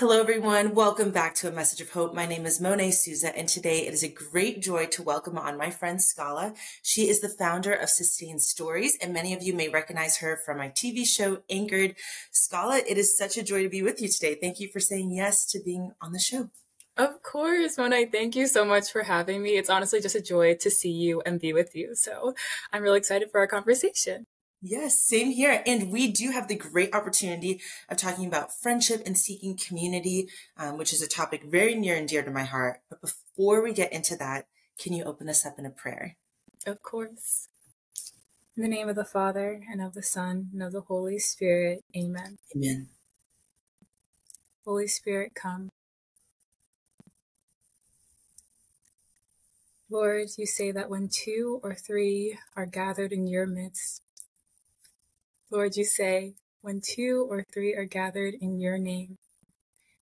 Hello, everyone. Welcome back to A Message of Hope. My name is Monet Souza, and today it is a great joy to welcome on my friend Scala. She is the founder of Sustained Stories, and many of you may recognize her from my TV show, Anchored. Scala, it is such a joy to be with you today. Thank you for saying yes to being on the show. Of course, Monet. Thank you so much for having me. It's honestly just a joy to see you and be with you. So I'm really excited for our conversation. Yes, same here. And we do have the great opportunity of talking about friendship and seeking community, which is a topic very near and dear to my heart. But before we get into that, can you open us up in a prayer? Of course. In the name of the Father, and of the Son, and of the Holy Spirit. Amen. Amen. Holy Spirit, come. Lord, you say that when two or three are gathered in your midst, Lord, you say, when two or three are gathered in your name,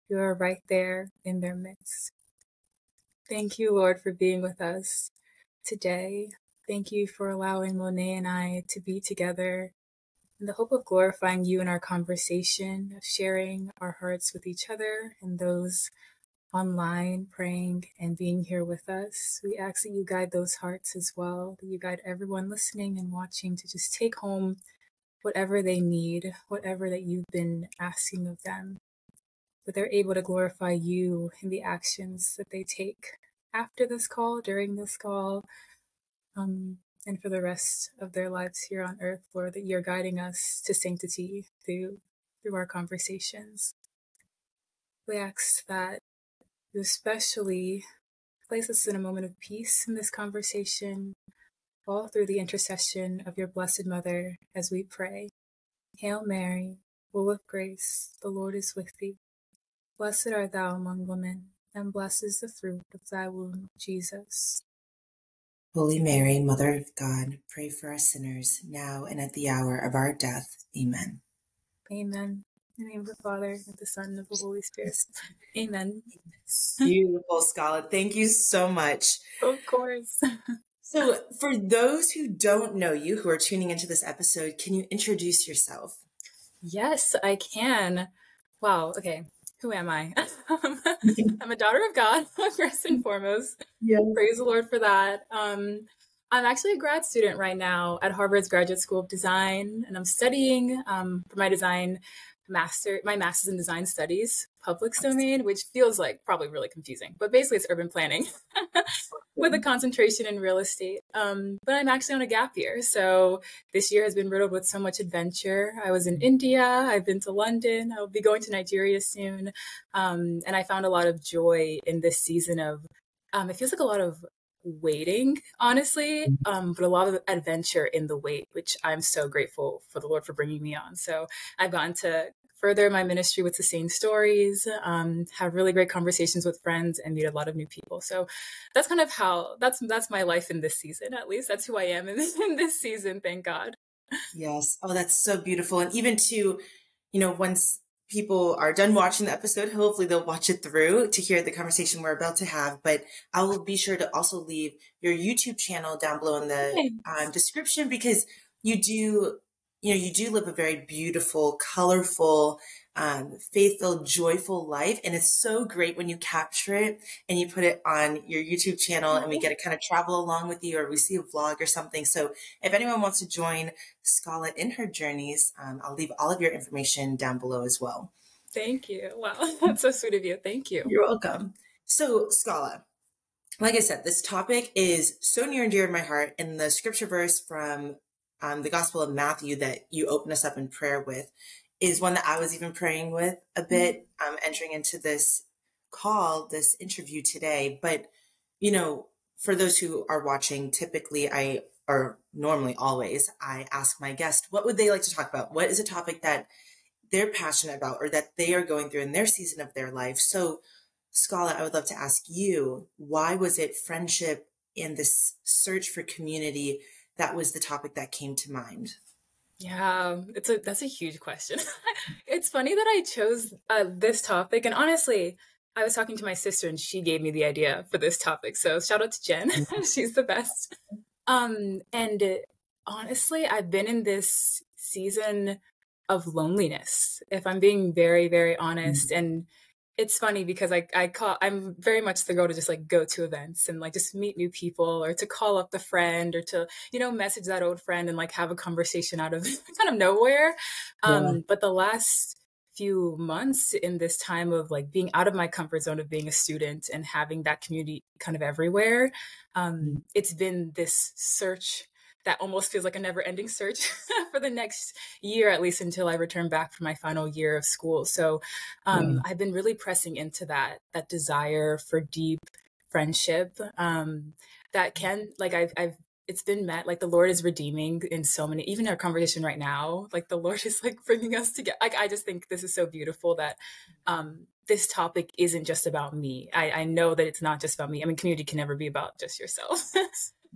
you are right there in their midst. Thank you, Lord, for being with us today. Thank you for allowing Monet and I to be together in the hope of glorifying you in our conversation, of sharing our hearts with each other and those online, praying and being here with us. We ask that you guide those hearts as well, that you guide everyone listening and watching to just take home whatever they need, whatever that you've been asking of them, that they're able to glorify you in the actions that they take after this call, during this call, and for the rest of their lives here on earth, Lord, that you're guiding us to sanctity through our conversations. We ask that you especially place us in a moment of peace in this conversation, all through the intercession of your Blessed Mother as we pray. Hail Mary, full of grace, the Lord is with thee. Blessed art thou among women, and blessed is the fruit of thy womb, Jesus. Holy Mary, Mother of God, pray for us sinners, now and at the hour of our death. Amen. Amen. In the name of the Father, and the Son, and of the Holy Spirit. Amen. Beautiful, Scala. Thank you so much. Of course. So for those who don't know you, who are tuning into this episode, can you introduce yourself? Yes, I can. Wow. Okay. Who am I? I'm a daughter of God, first and foremost. Yes. Praise the Lord for that. I'm actually a grad student right now at Harvard's Graduate School of Design, and I'm studying for my design master, my master's in design studies, public domain, which feels like probably really confusing, but basically it's urban planning with a concentration in real estate. But I'm actually on a gap year. So this year has been riddled with so much adventure. I was in India. I've been to London. I'll be going to Nigeria soon. And I found a lot of joy in this season of, it feels like a lot of waiting, honestly, but a lot of adventure in the wait, which I'm so grateful for the Lord for bringing me on. So I've gotten to further my ministry with Sustained Stories, have really great conversations with friends, and meet a lot of new people. So that's kind of how, that's my life in this season, at least. That's who I am in this season, thank God. Yes. Oh, that's so beautiful. And even to, you know, once people are done watching the episode, hopefully they'll watch it through to hear the conversation we're about to have. But I will be sure to also leave your YouTube channel down below in the description, because you do live a very beautiful, colorful, faith-filled, joyful life. And it's so great when you capture it and you put it on your YouTube channel and we get to kind of travel along with you, or we see a vlog or something. So if anyone wants to join Scala in her journeys, I'll leave all of your information down below as well. Thank you. Wow. That's so sweet of you. Thank you. You're welcome. So Scala, like I said, this topic is so near and dear to my heart, and the scripture verse from the Gospel of Matthew that you open us up in prayer with is one that I was even praying with a bit entering into this call, this interview today. But, you know, for those who are watching, typically I ask my guest, what would they like to talk about? What is a topic that they're passionate about or that they are going through in their season of their life? So, Scala, I would love to ask you, why was it friendship and this search for community that was the topic that came to mind? Yeah, that's a huge question. It's funny that I chose this topic. And honestly, I was talking to my sister and she gave me the idea for this topic. So shout out to Jen. She's the best. And honestly, I've been in this season of loneliness, if I'm being very, very honest. And it's funny because I'm very much the girl to just like go to events and like just meet new people, or to call up the friend, or to, you know, message that old friend and like have a conversation out of kind of nowhere. Yeah. But the last few months in this time of like being out of my comfort zone of being a student and having that community kind of everywhere, it's been this search that almost feels like a never-ending search for the next year, at least until I return back for my final year of school. So I've been really pressing into that desire for deep friendship that can, like, it's been met, like the Lord is redeeming in so many, even our conversation right now, like the Lord is like bringing us together. Like, I just think this is so beautiful that this topic isn't just about me. I know that it's not just about me. I mean, community can never be about just yourself.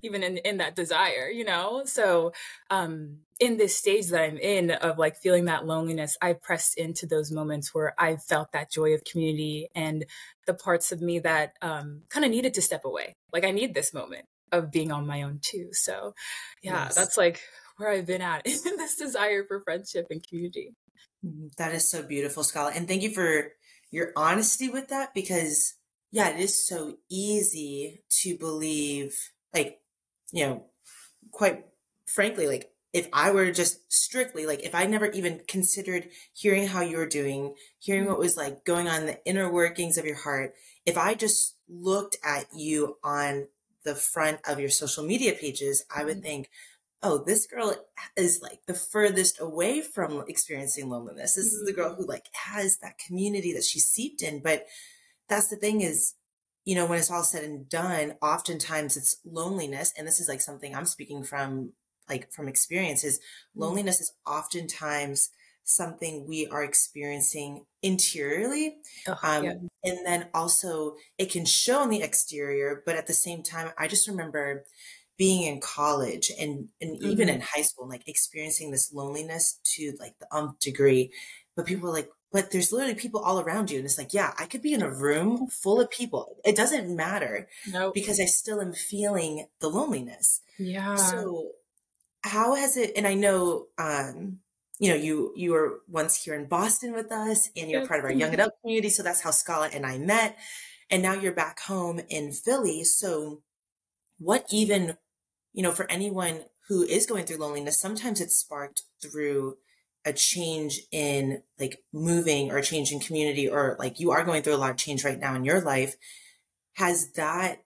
Even in that desire, you know? So in this stage that I'm in of like feeling that loneliness, I pressed into those moments where I felt that joy of community and the parts of me that kind of needed to step away. Like I need this moment of being on my own too. So yeah, yes. That's like where I've been at in this desire for friendship and community. That is so beautiful, Scala. And thank you for your honesty with that, because yeah, it is so easy to believe, like, you know, quite frankly, like if I were just strictly, like if I never even considered hearing how you were doing, hearing what was like going on in the inner workings of your heart, if I just looked at you on the front of your social media pages, I would think, oh, this girl is like the furthest away from experiencing loneliness. This is the girl who like has that community that she's seeped in. But that's the thing is, you know, when it's all said and done, oftentimes it's loneliness. And this is like something I'm speaking from, like from experiences. Loneliness is oftentimes something we are experiencing interiorly. And then also it can show on the exterior, but at the same time, I just remember being in college and even in high school, like experiencing this loneliness to like the umpth degree, but people were like, but there's literally people all around you. And it's like, yeah, I could be in a room full of people. It doesn't matter because I still am feeling the loneliness. Yeah. So how has it, and I know, you know, you were once here in Boston with us and you're part of our young adult community. So that's how Scala and I met. And now you're back home in Philly. So what even, you know, for anyone who is going through loneliness, sometimes it's sparked through a change in like moving or a change in community, or like you are going through a lot of change right now in your life. Has that,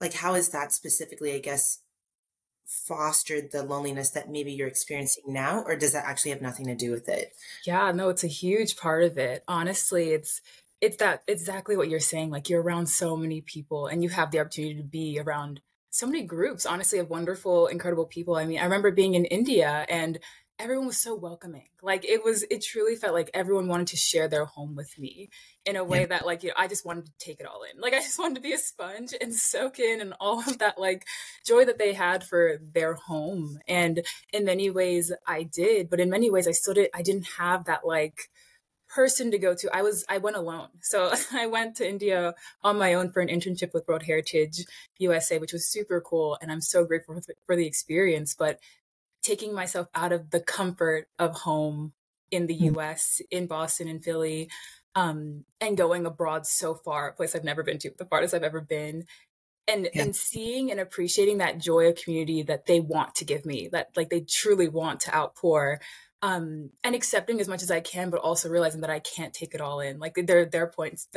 like, how has that specifically, I guess, fostered the loneliness that maybe you're experiencing now, or does that actually have nothing to do with it? Yeah, no, it's a huge part of it. Honestly, it's that exactly what you're saying. Like you're around so many people and you have the opportunity to be around so many groups, honestly, of wonderful, incredible people. I mean, I remember being in India and everyone was so welcoming. Like it truly felt like everyone wanted to share their home with me in a way that, like, you know, I just wanted to take it all in. Like I just wanted to be a sponge and soak in and all of that like joy that they had for their home. And in many ways I did, but in many ways I still did. I didn't have that like person to go to. I went alone. So I went to India on my own for an internship with World Heritage USA, which was super cool. And I'm so grateful for the experience, but taking myself out of the comfort of home in the US, in Boston and Philly, and going abroad so far, a place I've never been to, the farthest I've ever been, and seeing and appreciating that joy of community that they want to give me, that like they truly want to outpour, and accepting as much as I can, but also realizing that I can't take it all in. Like there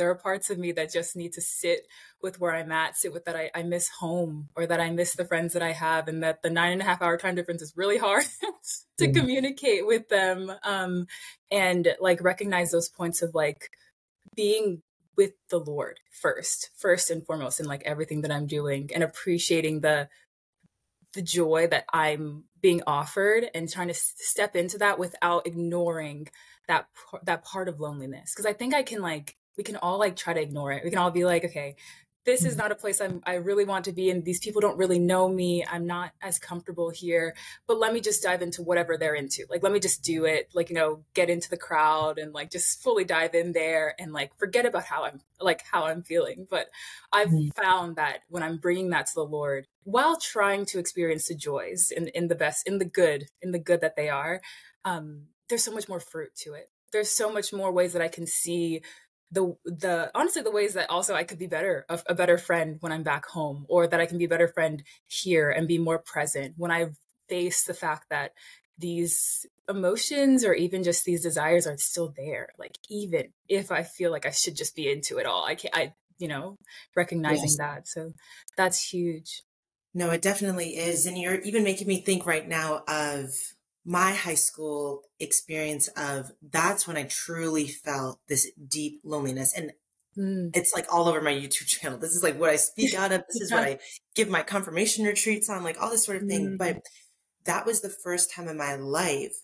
are parts of me that just need to sit with where I'm at, sit with that I miss home, or that I miss the friends that I have, and that the 9.5-hour time difference is really hard to communicate with them. And like recognize those points of like being with the Lord first and foremost in like everything that I'm doing, and appreciating the joy that I'm being offered, and trying to step into that without ignoring that part of loneliness. Cause I think we can all like try to ignore it. We can all be like, okay, this is not a place I really want to be in. These people don't really know me. I'm not as comfortable here, but let me just dive into whatever they're into. Like, let me just do it. Like, you know, get into the crowd and like, just fully dive in there and like, forget about how I'm feeling. But I've found that when I'm bringing that to the Lord, while trying to experience the joys in the good that they are, there's so much more fruit to it. There's so much more ways that I can see honestly the ways that also I could be a better friend when I'm back home, or that I can be a better friend here and be more present when I face the fact that these emotions or even just these desires are still there. Like, even if I feel like I should just be into it all, I can't, you know, recognizing yes. that. So that's huge. No, it definitely is. And you're even making me think right now of my high school experience of that's when I truly felt this deep loneliness. And it's like all over my YouTube channel. This is like what I speak out of. This is what I give my confirmation retreats on, like all this sort of thing. But that was the first time in my life,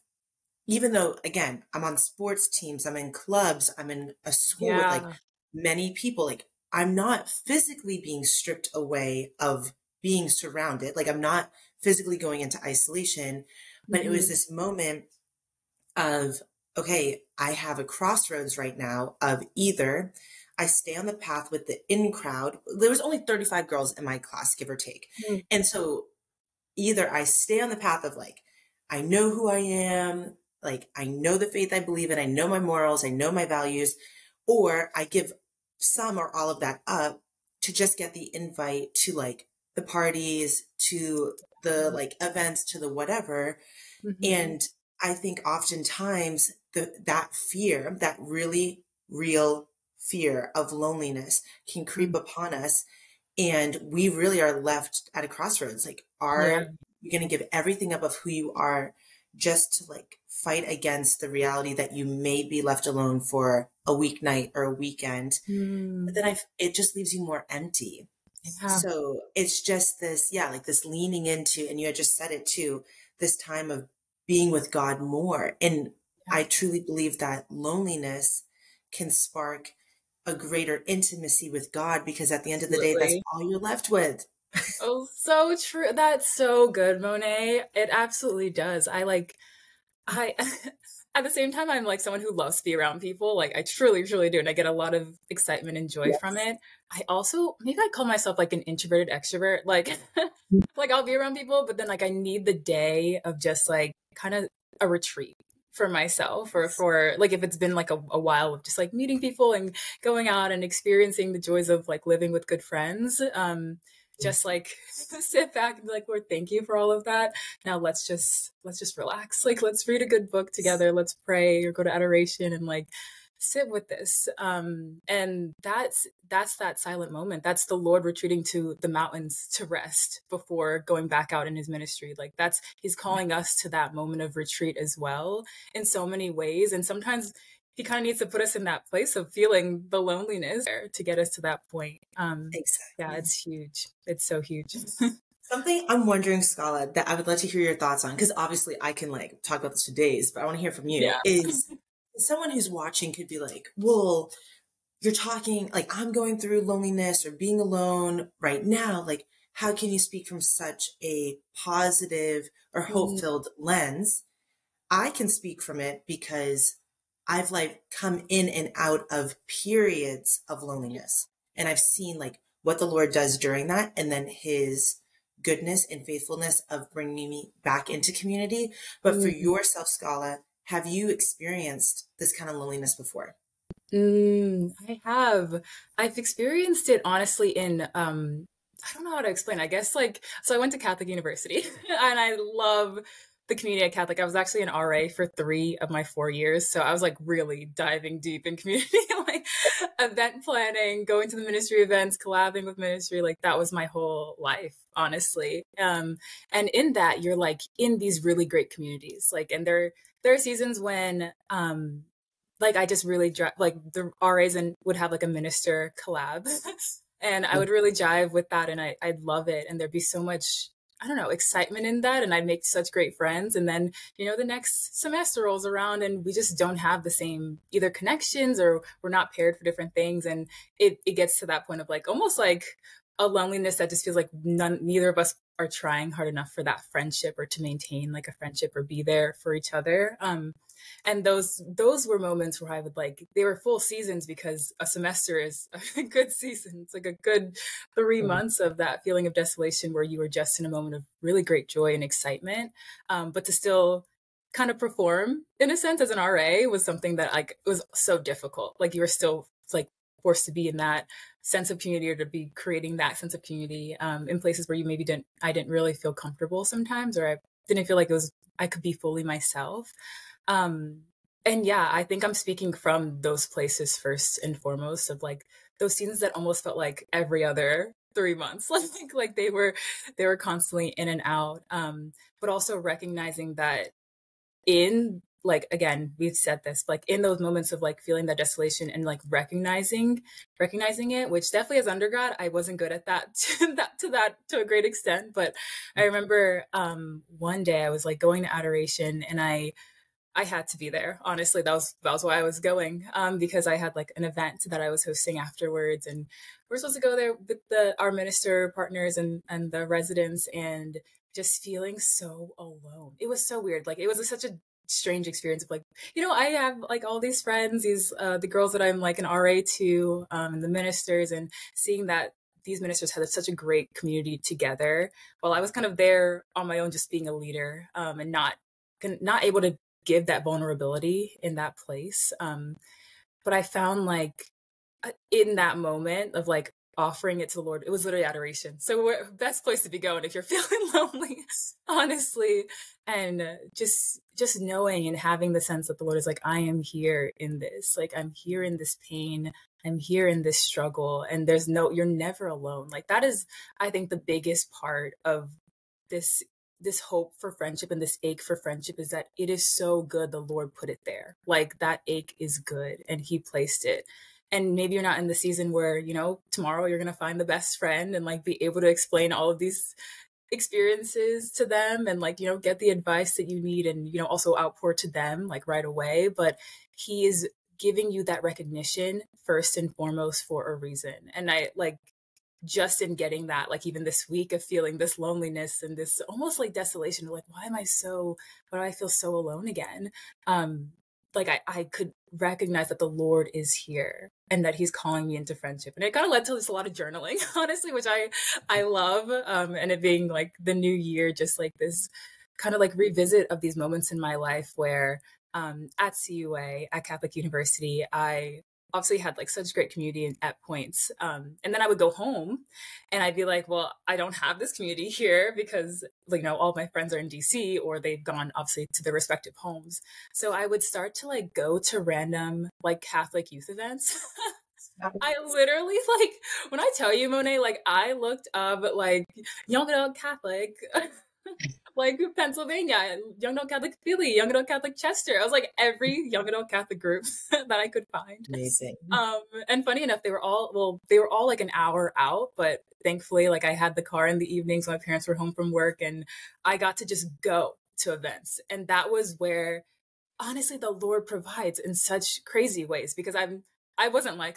even though, again, I'm on sports teams, I'm in clubs, I'm in a school yeah. with like many people, like I'm not physically being stripped away of being surrounded. Like I'm not physically going into isolation, but it was this moment of, okay, I have a crossroads right now of either I stay on the path with the in crowd. There was only 35 girls in my class, give or take. And so either I stay on the path of like, I know who I am. Like I know the faith I believe in. I know my morals. I know my values, or I give some or all of that up to just get the invite to like the parties, to the like events, to the whatever. And I think oftentimes that fear, that really real fear of loneliness can creep upon us. And we really are left at a crossroads. Like, are you going to give everything up of who you are just to like fight against the reality that you may be left alone for a weeknight or a weekend? But then it just leaves you more empty. So it's just this, like this leaning into, and you had just said it too, this time of being with God more. And I truly believe that loneliness can spark a greater intimacy with God, because at the end of the day, that's all you're left with. Oh, so true. That's so good, Monet. It absolutely does. I at the same time, I'm like someone who loves to be around people. Like I truly, truly do. And I get a lot of excitement and joy from it. I also, maybe I call myself like an introverted extrovert. Like, like I'll be around people, but then like I need the day of just like kind of a retreat for myself, or for like, if it's been like a while of just like meeting people and going out and experiencing the joys of like living with good friends. Just like sit back and be like, Lord, thank you for all of that. Now let's just relax. Like, let's read a good book together. Let's pray or go to adoration and like sit with this. And that's that silent moment. That's the Lord retreating to the mountains to rest before going back out in his ministry. Like he's calling us to that moment of retreat as well in so many ways. And sometimes he kind of needs to put us in that place of feeling the loneliness to get us to that point. Exactly. Yeah, it's huge. It's so huge. Something I'm wondering, Scala, that I would love to hear your thoughts on, because obviously I can like talk about this for days, but I want to hear from you, is someone who's watching could be like, well, you're talking like I'm going through loneliness or being alone right now. Like, how can you speak from such a positive or hope-filled lens? I can speak from it because I've like come in and out of periods of loneliness, and I've seen like what the Lord does during that, and then his goodness and faithfulness of bringing me back into community. But for yourself, Scala, have you experienced this kind of loneliness before? I have. I've experienced it honestly in, I don't know how to explain, I guess like, so I went to Catholic University and I love the community at Catholic. I was actually an RA for 3 of my 4 years. So I was like really diving deep in community, like event planning, going to the ministry events, collabing with ministry. Like that was my whole life, honestly. And in that, you're like in these really great communities. Like, and there are seasons when, like I just really like the RAs and would have like a minister collab and I would really jive with that. And I'd love it. And there'd be so much, I don't know, excitement in that. And I make such great friends. And then, you know, the next semester rolls around and we just don't have the same either connections, or we're not paired for different things. And it gets to that point of like, almost like a loneliness that just feels like neither of us are trying hard enough for that friendship, or to maintain like a friendship or be there for each other. And those were moments where I would like, they were full seasons, because a semester is a good season. It's like a good 3 months of that feeling of desolation where you were just in a moment of really great joy and excitement. But to still kind of perform in a sense as an RA was something that like was so difficult. Like you were still it's like forced to be in that sense of community, or to be creating that sense of community in places where you maybe I didn't really feel comfortable sometimes, or I didn't feel like it was, I could be fully myself. And yeah, I think I'm speaking from those places first and foremost, of like those seasons that almost felt like every other 3 months. Like they were constantly in and out. But also recognizing that in, like, again, we've said this, like in those moments of like feeling that desolation and like recognizing it, which definitely as undergrad, I wasn't good at that to a great extent. But I remember one day I was like going to adoration, and I had to be there. Honestly, that was why I was going, because I had like an event that I was hosting afterwards, and we're supposed to go there with our minister partners and the residents, and just feeling so alone. It was so weird. Like it was such a strange experience of like, you know, I have like all these friends, the girls that I'm like an RA to, and the ministers, and seeing that these ministers had such a great community together, while I was kind of there on my own, just being a leader, and not able to give that vulnerability in that place. But I found like in that moment of like offering it to the Lord, it was literally adoration. So best place to be going if you're feeling lonely, honestly. And just knowing and having the sense that the Lord is like, I am here in this, like I'm here in this pain, I'm here in this struggle, and you're never alone. Like that is, I think, the biggest part of this hope for friendship and this ache for friendship, is that it is so good the Lord put it there. Like that ache is good and he placed it. And maybe you're not in the season where, you know, tomorrow you're going to find the best friend and like be able to explain all of these experiences to them and like, you know, get the advice that you need and, you know, also outpour to them like right away. But he is giving you that recognition first and foremost for a reason. And I like, just in getting that, like even this week of feeling this loneliness and this almost like desolation, like, why do I feel so alone again? Like I could recognize that the Lord is here and that he's calling me into friendship. And it kind of led to this a lot of journaling, honestly, which I love. And it being like the new year, just like this kind of like revisit of these moments in my life where at CUA, at Catholic University, I obviously had like such great community at points. And then I would go home and I'd be like, well, I don't have this community here because, like, you know, all my friends are in DC or they've gone obviously to their respective homes. So I would start to like go to random like Catholic youth events. I literally, like, when I tell you, Monet, like I looked up like young adult Catholic, like Pennsylvania, young adult Catholic Philly, young adult Catholic Chester. I was like every young adult Catholic group that I could find. Amazing. And funny enough, they were all like an hour out, but thankfully, like I had the car in the evenings, so my parents were home from work and I got to just go to events. And that was where honestly the Lord provides in such crazy ways, because I wasn't like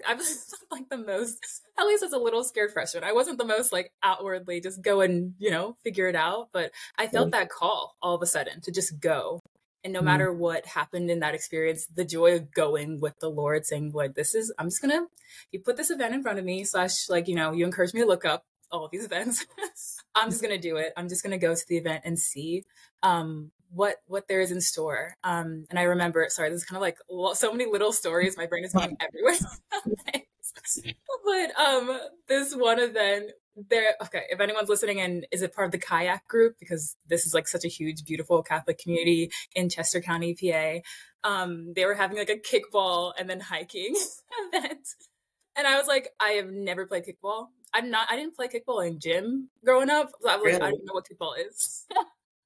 the most, at least as a little scared freshman, I wasn't the most like outwardly just go and, you know, figure it out. But I felt that call all of a sudden to just go. And no matter what happened in that experience, the joy of going with the Lord, saying, Lord, I'm just going to, you put this event in front of me, / like, you know, you encourage me to look up all of these events. I'm just going to do it. I'm just going to go to the event and see, what there is in store. And I remember, sorry, this is kind of like so many little stories. My brain is going everywhere. But this one event there, okay, if anyone's listening and is a part of the CYAC group, because this is like such a huge, beautiful Catholic community in Chester County, PA. They were having like a kickball and then hiking event. And I was like, I have never played kickball. I didn't play kickball in gym growing up. So I was like, I don't know what kickball is.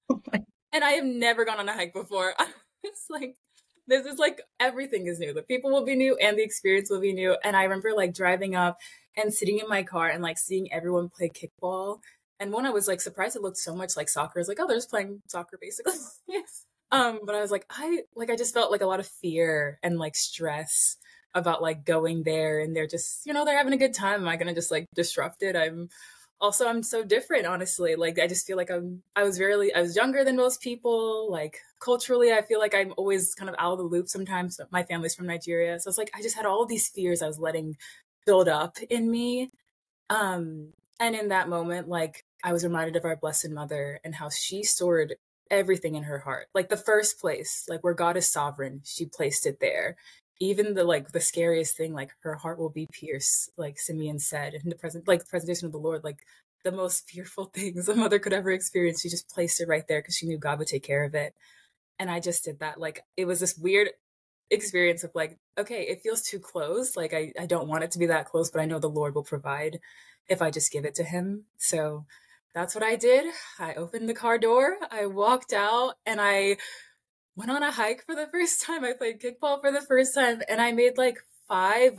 Oh my. And I have never gone on a hike before. It's like, this is like, everything is new. The people will be new and the experience will be new. And I remember like driving up and sitting in my car and like seeing everyone play kickball. And I was like surprised it looked so much like soccer. I was like, oh, they're just playing soccer basically. Yes. But I was like, I just felt like a lot of fear and like stress about like going there, and they're just, you know, they're having a good time. Am I going to just like disrupt it? I'm so different, honestly. Like, I just feel like I was younger than most people. Like, culturally, I feel like I'm always kind of out of the loop sometimes. My family's from Nigeria. So it's like, I just had all these fears I was letting build up in me. And in that moment, like, I was reminded of our Blessed Mother and how she stored everything in her heart. Like, the first place, like, where God is sovereign, she placed it there. even the like the scariest thing, like her heart will be pierced, like Simeon said in the presentation of the Lord, like the most fearful things a mother could ever experience. She just placed it right there because she knew God would take care of it. And I just did that. Like, it was this weird experience of like, okay, it feels too close. Like I don't want it to be that close, but I know the Lord will provide if I just give it to him. So that's what I did. I opened the car door, I walked out, and I went on a hike for the first time. I played kickball for the first time, and I made like five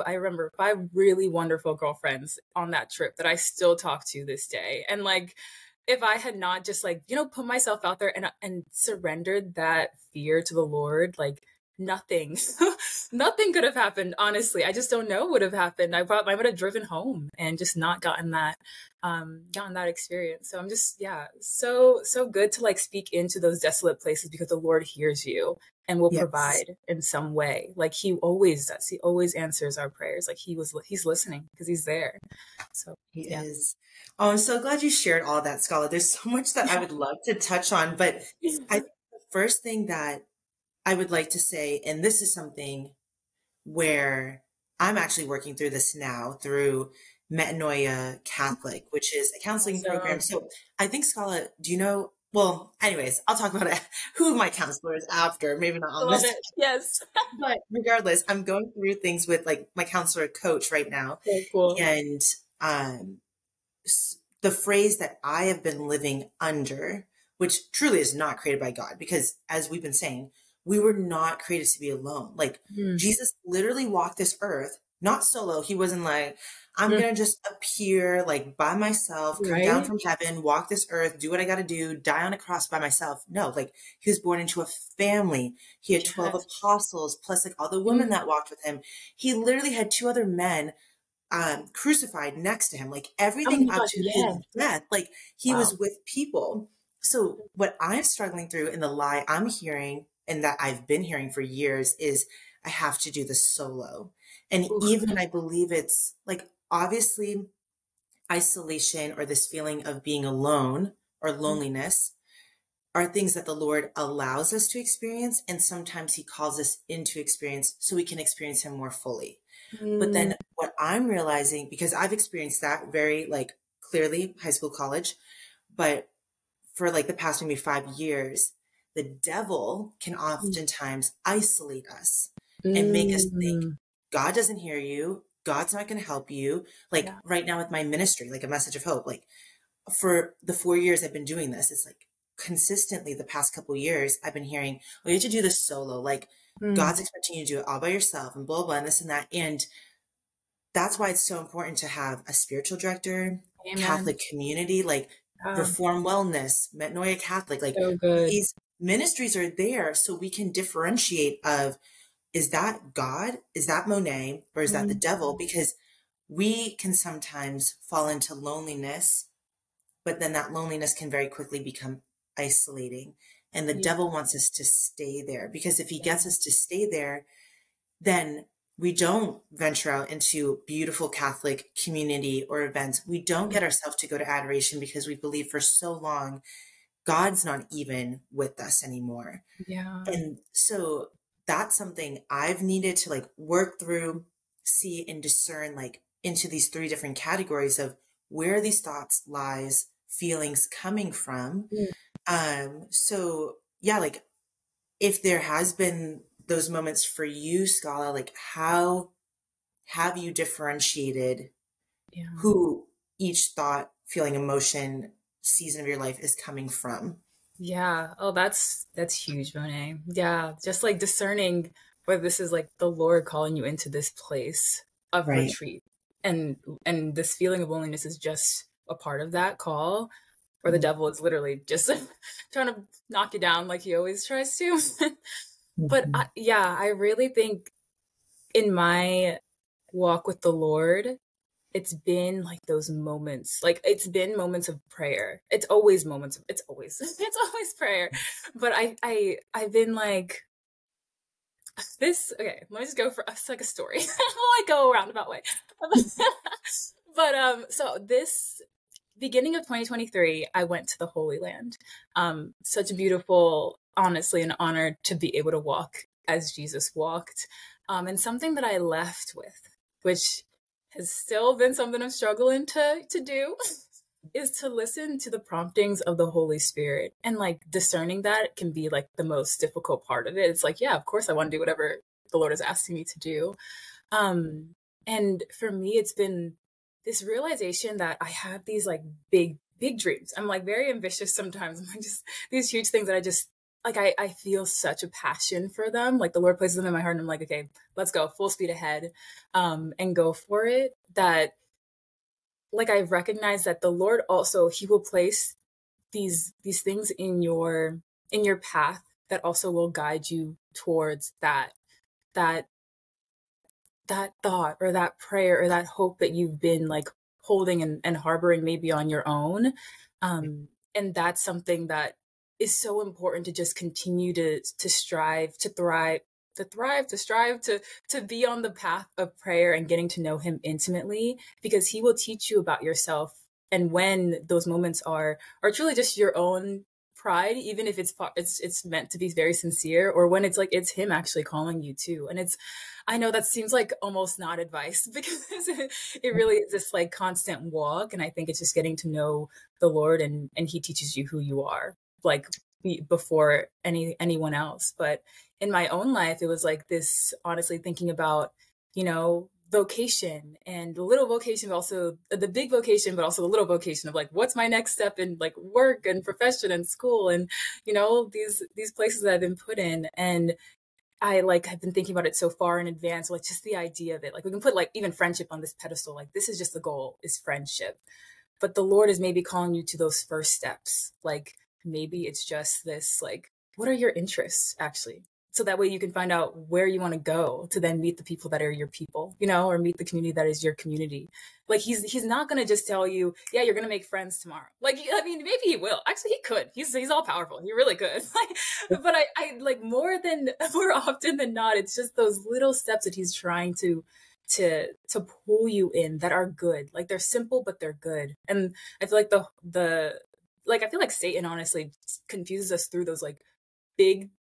really wonderful girlfriends on that trip that I still talk to this day. And like, if I had not just like, you know, put myself out there and surrendered that fear to the Lord, like nothing could have happened. Honestly, I just don't know what would have happened. I would have driven home and just not gotten that experience. So I'm just, yeah, so good to like speak into those desolate places, because the Lord hears you and will provide in some way. Like he always does. He always answers our prayers. Like he's listening because he's there. So he is. Oh, I'm so glad you shared all that, Scala. There's so much that I would love to touch on, but I think the first thing that I would like to say, and this is something where I'm actually working through this now through Metanoia Catholic, which is a counseling program. So I think, Scala, do you know? Well, anyways, I'll talk about it, who my counselor is after, maybe not on this. Yes. But regardless, I'm going through things with like my counselor coach right now. Very cool. And the phrase that I have been living under, which truly is not created by God, because as we've been saying, we were not created to be alone. Like Jesus literally walked this earth, not solo. He wasn't like, I'm going to just appear like by myself, come down from heaven, walk this earth, do what I got to do, die on a cross by myself. No, like he was born into a family. He had 12 apostles, plus like all the women that walked with him. He literally had two other men crucified next to him. Like everything up to his death, like he was with people. So what I'm struggling through in the lie I'm hearing, and that I've been hearing for years, is I have to do this solo. And even I believe it's like, obviously isolation or this feeling of being alone or loneliness are things that the Lord allows us to experience. And sometimes he calls us into experience so we can experience him more fully. But then what I'm realizing, because I've experienced that very like clearly high school, college, but for like the past maybe 5 years, the devil can oftentimes isolate us and make us think God doesn't hear you. God's not going to help you. Like right now with my ministry, like A Message of Hope, like for the 4 years I've been doing this, it's like consistently the past couple of years, I've been hearing, oh, you have to do this solo. Like God's expecting you to do it all by yourself and blah, blah, and this and that. And that's why it's so important to have a spiritual director, Catholic community, like Reform Wellness, Metanoia Catholic, like these ministries are there so we can differentiate of, is that God? Is that Monet? Or is that the devil? Because we can sometimes fall into loneliness, but then that loneliness can very quickly become isolating. And the devil wants us to stay there, because if he gets us to stay there, then we don't venture out into beautiful Catholic community or events. We don't get ourselves to go to adoration because we believe for so long God's not even with us anymore. Yeah. And so that's something I've needed to like work through, see and discern like into these three different categories of where are these thoughts, lies, feelings coming from. So yeah, like if there has been those moments for you, Scala, like how have you differentiated who each thought, feeling, emotion, season of your life is coming from? Yeah. Oh, that's huge, Monet. Yeah. Just like discerning whether this is like the Lord calling you into this place of retreat, and this feeling of loneliness is just a part of that call, or the devil is literally just trying to knock you down like he always tries to. But I really think in my walk with the Lord, it's been like those moments, like it's been moments of prayer. It's always moments. It's always prayer. But I've been like this. Okay. Let me just go for it's like a story. I go a roundabout way. But, so this beginning of 2023, I went to the Holy Land. Such a beautiful, honestly, an honor to be able to walk as Jesus walked. And something that I left with, which has still been something I'm struggling to do, is to listen to the promptings of the Holy Spirit. And like discerning that can be like the most difficult part of it. It's like, yeah, of course I want to do whatever the Lord is asking me to do. And for me, it's been this realization that I have these like big dreams. I'm like very ambitious sometimes. I'm like just these huge things that I just like, I feel such a passion for them. Like the Lord places them in my heart and I'm like, okay, let's go full speed ahead and go for it. That like, I recognize that the Lord also, he will place these things in your path that also will guide you towards that thought or that prayer or that hope that you've been like holding and harboring maybe on your own. And that's something that is so important to just continue to strive, to be on the path of prayer and getting to know him intimately, because he will teach you about yourself. And when those moments are truly just your own pride, even if it's meant to be very sincere, or when it's like, it's him actually calling you too. And it's, I know that seems like almost not advice because it really is this like constant walk. And I think it's just getting to know the Lord and he teaches you who you are, like before anyone else. But in my own life, it was like this, honestly, thinking about, you know, vocation and the little vocation, but also the big vocation, but also the little vocation of like, what's my next step in like work and profession and school and, you know, these places that I've been put in. And I like have been thinking about it so far in advance, like just the idea of it, like we can put like even friendship on this pedestal, like this is just the goal is friendship. But the Lord is maybe calling you to those first steps. Like maybe it's just this, like, what are your interests actually? So that way you can find out where you want to go to then meet the people that are your people, you know, or meet the community that is your community. Like he's not going to just tell you, yeah, you're going to make friends tomorrow. Like, I mean, maybe he will. Actually, he could. He's all powerful. He really could. Like, but I like more often than not, it's just those little steps that he's trying to pull you in that are good. Like they're simple, but they're good. And I feel like I feel like Satan honestly confuses us through those like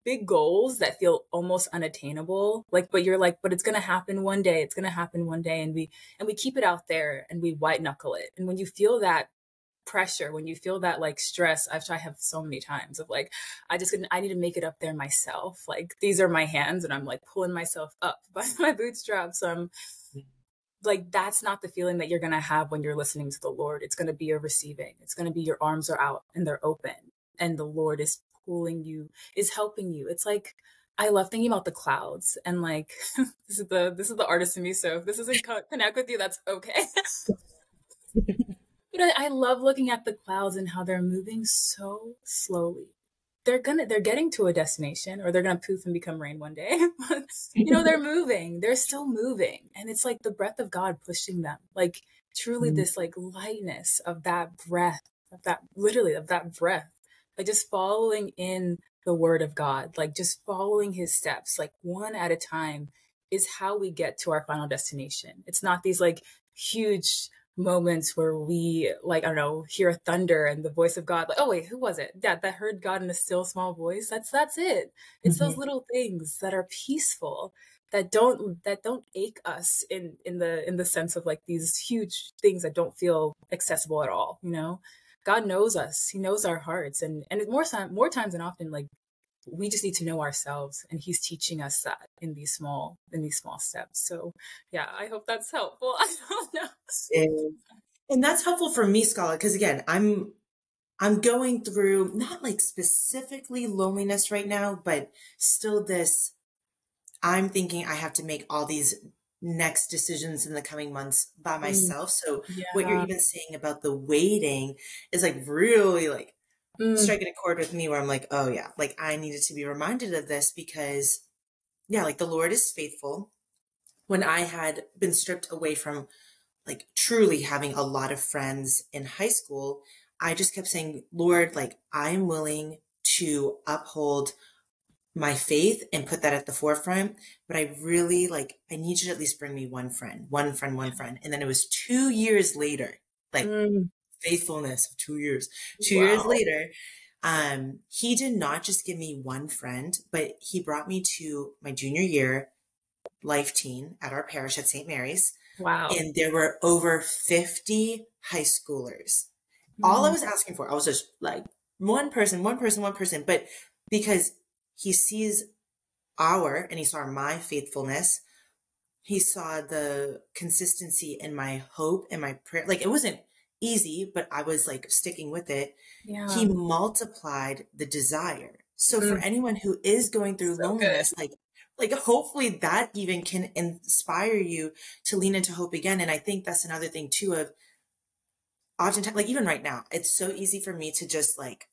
big goals that feel almost unattainable. Like, but you're like, but it's going to happen one day. It's going to happen one day. And we keep it out there and we white knuckle it. And when you feel that pressure, when you feel that like stress, I have so many times of like, I need to make it up there myself. Like these are my hands and I'm like pulling myself up by my bootstraps. I'm like, that's not the feeling that you're going to have when you're listening to the Lord. It's going to be a receiving. It's going to be your arms are out and they're open and the Lord is pulling you, is helping you. It's like, I love thinking about the clouds and like, this is the artist in me. So if this doesn't connect with you, that's okay. But I love looking at the clouds and how they're moving so slowly. They're getting to a destination, or they're going to poof and become rain one day. You know, they're moving, they're still moving. And it's like the breath of God pushing them, like truly this like lightness of that breath, of that breath, like just following in the word of God, like just following his steps, like one at a time is how we get to our final destination. It's not these like huge moments where we like, I don't know, hear thunder and the voice of God, like, oh wait, who was it? Yeah, that heard God in a still small voice. That's it. It's those little things that are peaceful, that don't ache us in the sense of like these huge things that don't feel accessible at all. You know, God knows us. He knows our hearts, and more times than often, like we just need to know ourselves, and he's teaching us that in these small steps. So yeah, I hope that's helpful. I don't know. And that's helpful for me, Scala, because again, I'm going through not like specifically loneliness right now, but still this, I'm thinking I have to make all these next decisions in the coming months by myself. So yeah. What you're even saying about the waiting is like really like striking a chord with me, where I'm like, oh yeah, like I needed to be reminded of this, because yeah, like the Lord is faithful. When I had been stripped away from like truly having a lot of friends in high school, I just kept saying, Lord, like I'm willing to uphold my faith and put that at the forefront, but I really like, I need you to at least bring me one friend. And then it was 2 years later, like faithfulness of 2 years, two years later, he did not just give me one friend, but he brought me to my junior year, life teen at our parish at St. Mary's. Wow. And there were over 50 high schoolers. Mm. All I was asking for, I was just like one person, but because he sees my faithfulness. He saw the consistency in my hope and my prayer. Like, it wasn't easy, but I was like sticking with it. Yeah. He multiplied the desire. So for anyone who is going through loneliness, like hopefully that even can inspire you to lean into hope again. And I think that's another thing too, of oftentimes, like even right now, it's so easy for me to just like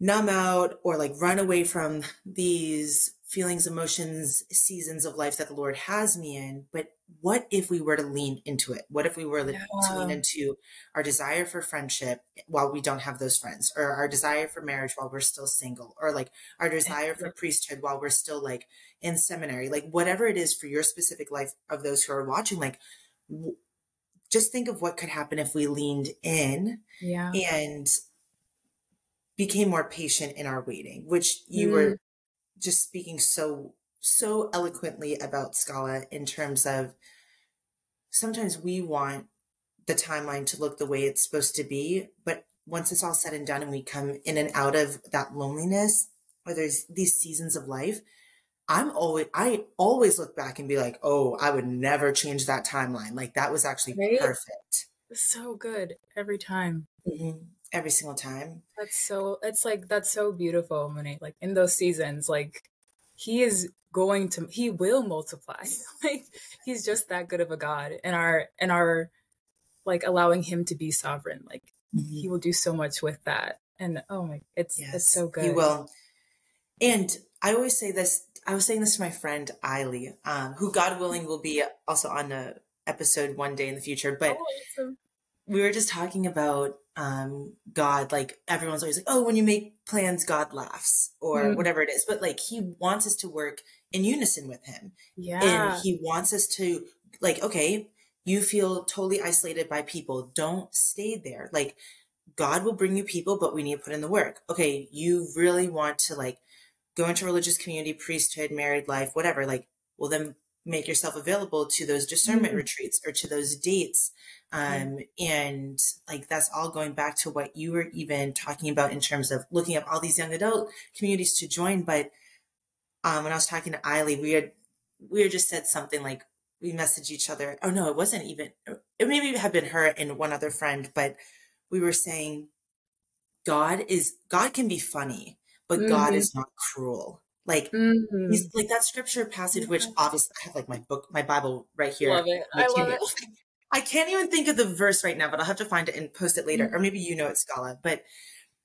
numb out or like run away from these feelings, emotions, seasons of life that the Lord has me in. But what if we were to lean into it? What if we were to lean into our desire for friendship while we don't have those friends, or our desire for marriage while we're still single, or like our desire for priesthood while we're still like in seminary, like whatever it is for your specific life of those who are watching, like just think of what could happen if we leaned in and became more patient in our waiting, which you were just speaking so eloquently about, Scala, in terms of sometimes we want the timeline to look the way it's supposed to be. But once it's all said and done and we come in and out of that loneliness, or there's these seasons of life, I always look back and be like, oh, I would never change that timeline. Like that was actually perfect. So good every time. Mm-hmm. Every single time. That's so beautiful, Monet. Like in those seasons, like he will multiply. Like he's just that good of a God, and our like allowing him to be sovereign. Like he will do so much with that. And it's so good. He will. And I always say this, I was saying this to my friend Ailey, who God willing will be also on the episode one day in the future. But we were just talking about God, like everyone's always like, oh, when you make plans, God laughs, or whatever it is. But like, he wants us to work in unison with him. Yeah. And he wants us to like, okay, you feel totally isolated by people. Don't stay there. Like God will bring you people, but we need to put in the work. Okay. You really want to like go into religious community, priesthood, married life, whatever. Like, well then make yourself available to those discernment retreats or to those dates. And like, that's all going back to what you were even talking about in terms of looking up all these young adult communities to join. But, when I was talking to Ailey, we just said something like, we messaged each other. Oh no, it wasn't even, it maybe had been her and one other friend, but we were saying God can be funny, but God is not cruel. Like, he's like that scripture passage, which obviously I have like my Bible right here. Love it. I love it. I can't even think of the verse right now, but I'll have to find it and post it later. Or maybe you know it, Scala. But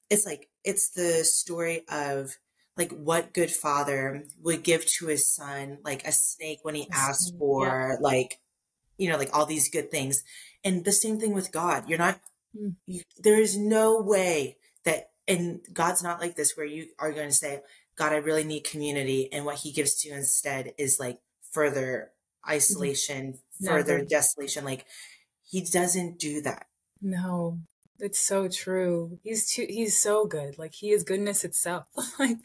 it's like, it's the story of like what good father would give to his son, like a snake when he asked for like, you know, like all these good things. And the same thing with God. You're not, there is no way that, and God's not like this, where you are going to say, God, I really need community. And what he gives to you instead is like further isolation, further desolation. Like he doesn't do that. No, it's so true. He's so good. Like he is goodness itself. Like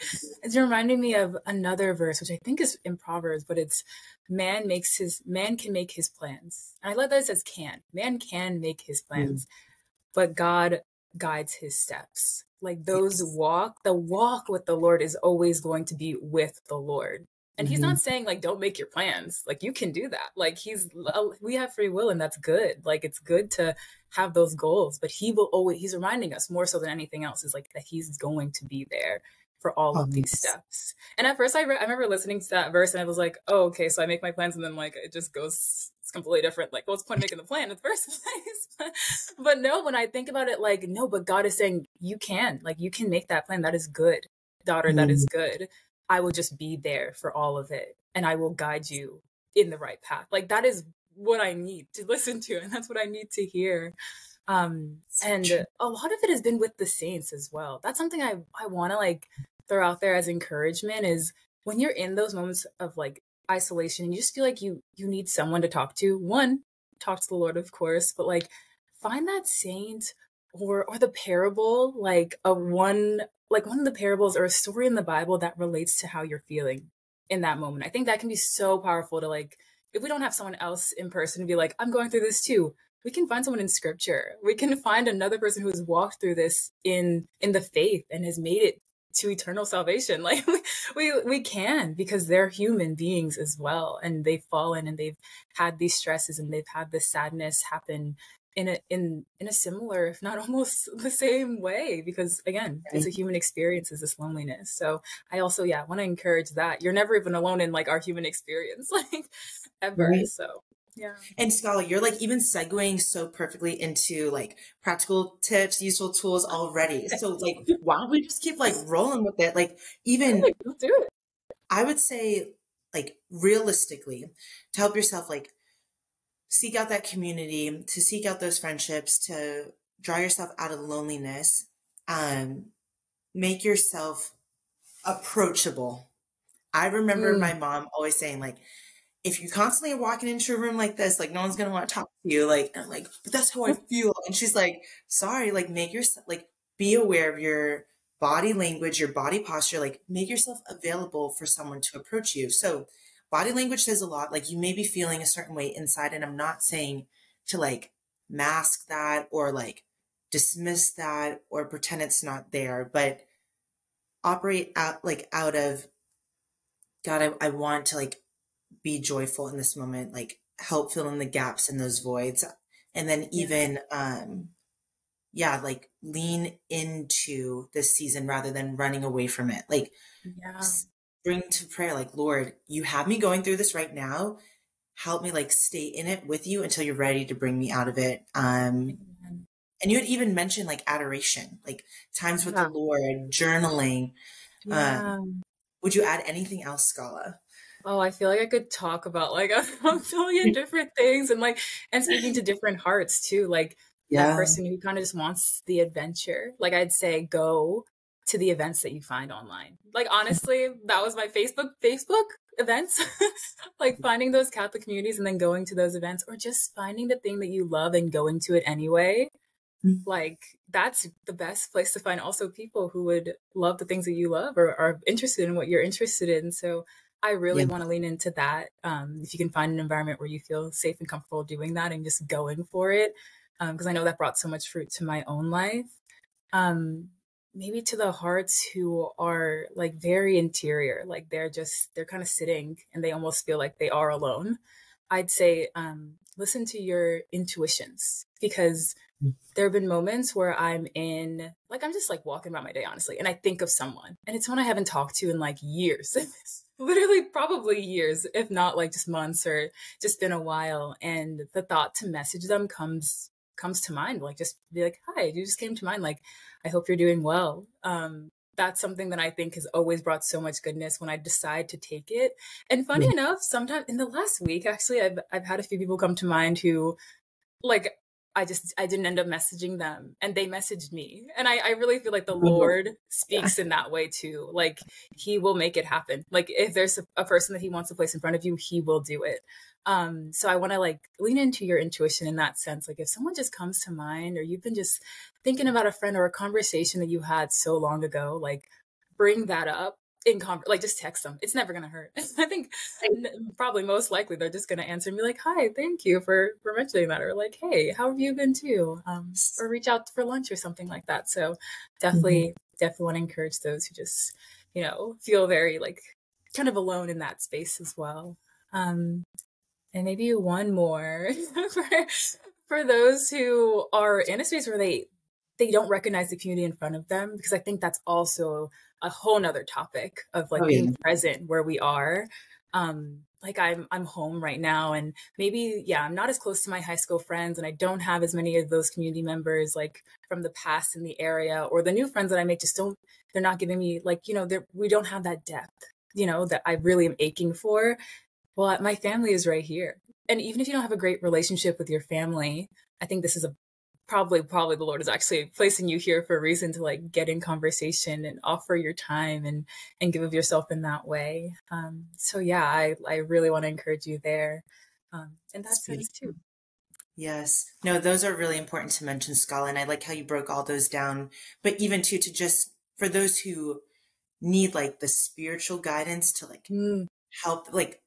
it's reminding me of another verse, which I think is in Proverbs, but it's man can make his plans. And I love that it says can. Man can make his plans, but God guides his steps. Like the walk with the Lord is always going to be with the Lord. And he's not saying like, don't make your plans. Like you can do that. Like we have free will, and that's good. Like it's good to have those goals, but he's reminding us more so than anything else is like that he's going to be there for all of these steps. And at first I remember listening to that verse and I was like, oh, okay. So I make my plans, and then like, it just goes, it's completely different. Like what's the point of making the plan in the first place? But no, when I think about it, like, no, but God is saying you can make that plan. That is good, daughter. That is good. I will just be there for all of it, and I will guide you in the right path. Like that is what I need to listen to, and that's what I need to hear. And a lot of it has been with the saints as well. That's something I want to like throw out there as encouragement is when you're in those moments of like isolation and you just feel like you need someone to talk to. One, talk to the Lord, of course, but like find that saint or the parable, like one of the parables or a story in the Bible that relates to how you're feeling. in that moment. I think that can be so powerful to, like, if we don't have someone else in person to be like, I'm going through this too, we can find someone in scripture. We can find another person who has walked through this in the faith and has made it to eternal salvation. Like we can, because they're human beings as well. And they've fallen and they've had these stresses and they've had this sadness happen in a similar, if not almost the same way, because again, it's a human experience, is this loneliness. So I also, want to encourage that you're never even alone in like our human experience, like ever. Right. So yeah. And Scala, you're like even segueing so perfectly into like practical tips, useful tools already. So like, why don't we just keep like rolling with it? Like even I would say like realistically to help yourself, like seek out that community, to seek out those friendships, to draw yourself out of loneliness, make yourself approachable. I remember my mom always saying like, if you're constantly walking into a room like this, like no one's going to want to talk to you. Like, and I'm like, but that's how I feel. And she's like, sorry, like make yourself, like be aware of your body language, your body posture, like make yourself available for someone to approach you. So body language says a lot. Like you may be feeling a certain way inside, and I'm not saying to like mask that or like dismiss that or pretend it's not there, but operate out, like out of God, I want to like be joyful in this moment, like help fill in the gaps and those voids. And then even, like lean into this season rather than running away from it. Like bring to prayer, like, Lord, you have me going through this right now. Help me like stay in it with you until you're ready to bring me out of it. And you had even mentioned like adoration, like times with the Lord, journaling. Would you add anything else, Scala? Oh, I feel like I could talk about like a million different things and speaking to different hearts too. Like that person who kind of just wants the adventure. Like I'd say go to the events that you find online. Like honestly, that was my Facebook events, like finding those Catholic communities and then going to those events, or just finding the thing that you love and going to it anyway. Like that's the best place to find also people who would love the things that you love or are interested in what you're interested in. So I really want to lean into that. If you can find an environment where you feel safe and comfortable doing that and just going for it, because I know that brought so much fruit to my own life. Maybe to the hearts who are like very interior, like they're kind of sitting and they almost feel like they are alone. I'd say listen to your intuitions, because there have been moments where I'm just like walking by my day, honestly, and I think of someone, and it's one I haven't talked to in like years. Literally probably years, if not like just months or just been a while. And the thought to message them comes to mind, like just be like, hi, you just came to mind. Like, I hope you're doing well. That's something that I think has always brought so much goodness when I decide to take it. And funny enough, sometimes in the last week, actually, I've had a few people come to mind who like, I didn't end up messaging them and they messaged me. And I really feel like the Lord speaks in that way too. Like he will make it happen. Like if there's a person that he wants to place in front of you, he will do it. So I want to like lean into your intuition in that sense. Like if someone just comes to mind, or you've been just thinking about a friend or a conversation that you had so long ago, like bring that up. Like just text them. It's never going to hurt. I think probably most likely they're just going to answer and be like, hi, thank you for mentioning that. Or like, hey, how have you been too? Or reach out for lunch or something like that. So definitely want to encourage those who just, you know, feel very like kind of alone in that space as well. And maybe one more for those who are in a space where they don't recognize the community in front of them, because I think that's also a whole nother topic of like being present where we are. Like I'm home right now, and maybe, I'm not as close to my high school friends, and I don't have as many of those community members like from the past in the area, or the new friends that I make just they're not giving me like, you know, we don't have that depth, you know, that I really am aching for. Well, my family is right here. And even if you don't have a great relationship with your family, I think this is probably the Lord is actually placing you here for a reason, to like get in conversation and offer your time and give of yourself in that way. I really want to encourage you there. And that's sense too. Yes. No, those are really important to mention, Scala. And I like how you broke all those down, but even too, to just for those who need like the spiritual guidance to like help, like,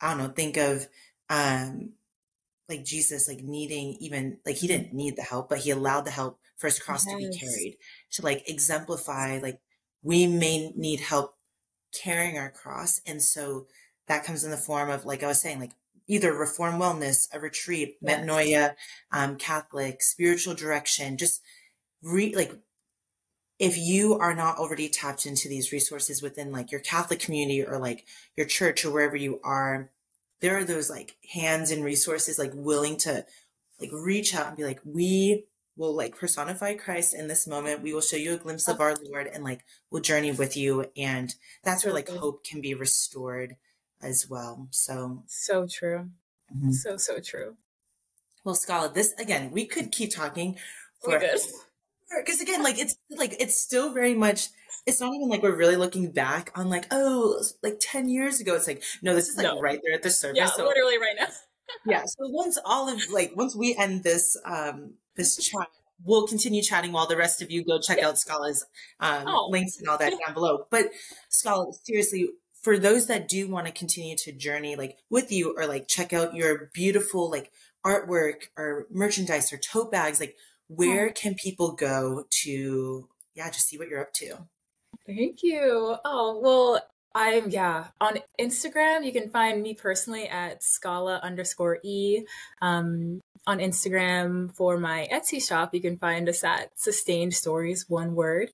I don't know, think of like Jesus, like needing even, like he didn't need the help, but he allowed the help for his cross to be carried, to like exemplify, like we may need help carrying our cross. And so that comes in the form of, like I was saying, like either Reform Wellness, a retreat, Metanoia, Catholic, spiritual direction, just like, if you are not already tapped into these resources within like your Catholic community or like your church or wherever you are, there are those like hands and resources, like willing to like reach out and be like, we will like personify Christ in this moment. We will show you a glimpse of our Lord and like we'll journey with you. And that's where like hope can be restored as well. So, so true. Mm-hmm. So, so true. Well, Scala, this again, we could keep talking for because again, like, it's still very much, it's not even like we're really looking back on like, oh, like 10 years ago. It's like, no, this is like right there at the surface. Yeah, so, literally right now. Yeah. So once all of like, once we end this, this chat, we'll continue chatting while the rest of you go check out Scala's links and all that down below. But Scala, seriously, for those that do want to continue to journey like with you or like check out your beautiful like artwork or merchandise or tote bags, like, where can people go to, just see what you're up to? Thank you. Oh, well, I'm, on Instagram, you can find me personally at Scala_E. On Instagram for my Etsy shop, you can find us at Sustained Stories, one word.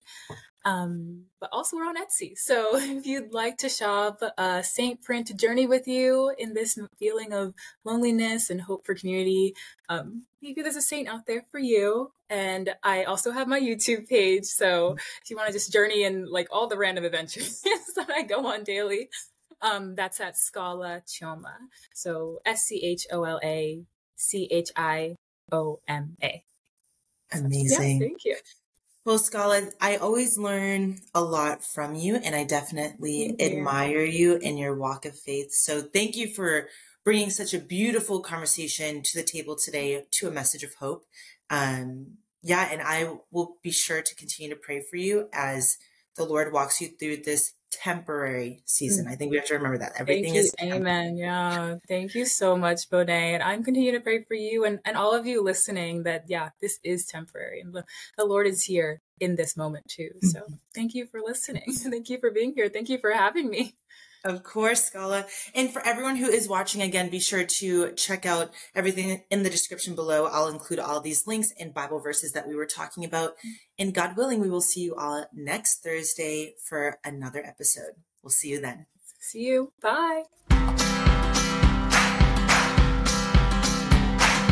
But also we're on Etsy. So if you'd like to shop Saint Print to journey with you in this feeling of loneliness and hope for community, maybe there's a saint out there for you. And I also have my YouTube page. So if you want to just journey in like all the random adventures that I go on daily, that's at Schola Chioma. So SCHOLA CHIOMA. Amazing. Yeah, thank you. Well, Scala, I always learn a lot from you, and I definitely admire you in your walk of faith. So thank you for bringing such a beautiful conversation to the table today, to A Message of Hope. And I will be sure to continue to pray for you as the Lord walks you through this temporary season. I think we have to remember that everything is temporary. Amen. Yeah. Thank you so much, Bonet. And I'm continuing to pray for you and all of you listening that, this is temporary. And the Lord is here in this moment too. So thank you for listening. Thank you for being here. Thank you for having me. Of course, Scala. And for everyone who is watching, again, be sure to check out everything in the description below. I'll include all these links and Bible verses that we were talking about. And God willing, we will see you all next Thursday for another episode. We'll see you then. See you. Bye.